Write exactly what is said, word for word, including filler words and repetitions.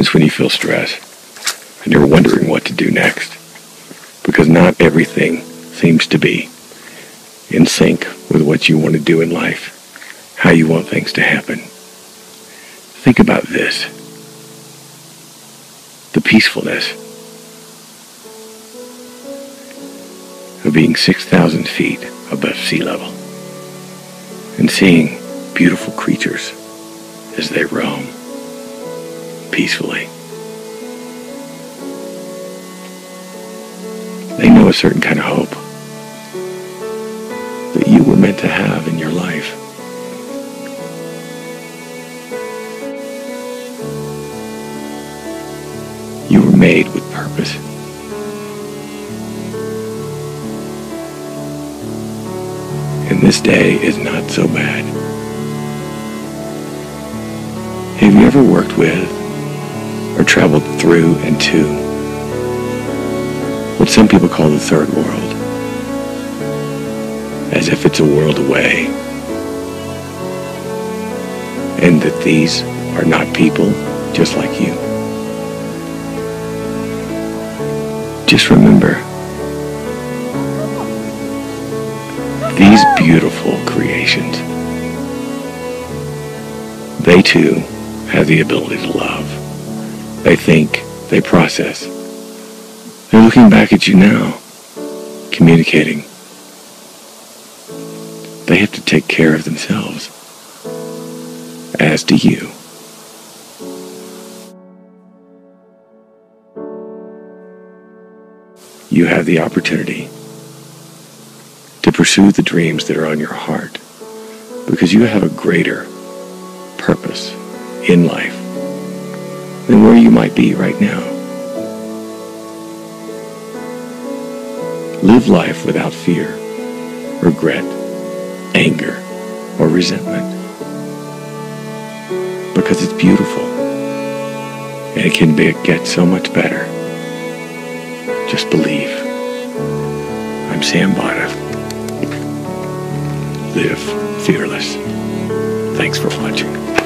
moments when you feel stress and you're wondering what to do next, because not everything seems to be in sync with what you want to do in life, how you want things to happen. Think about this, the peacefulness of being six thousand feet above sea level and seeing beautiful creatures as they roam peacefully. They know a certain kind of hope that you were meant to have in your life. You were made with purpose. And this day is not so bad. Have you ever worked with or traveled through and to what some people call the third world, as if it's a world away, and that these are not people just like you? Just remember, these beautiful creations, they too have the ability to love. They think, they process. They're looking back at you now, communicating. They have to take care of themselves, as do you. You have the opportunity to pursue the dreams that are on your heart, because you have a greater purpose in life than where you might be right now. Live life without fear, regret, anger, or resentment, because it's beautiful and it can be, get so much better. Just believe. I'm Sam Botta. Live fearless. Thanks for watching.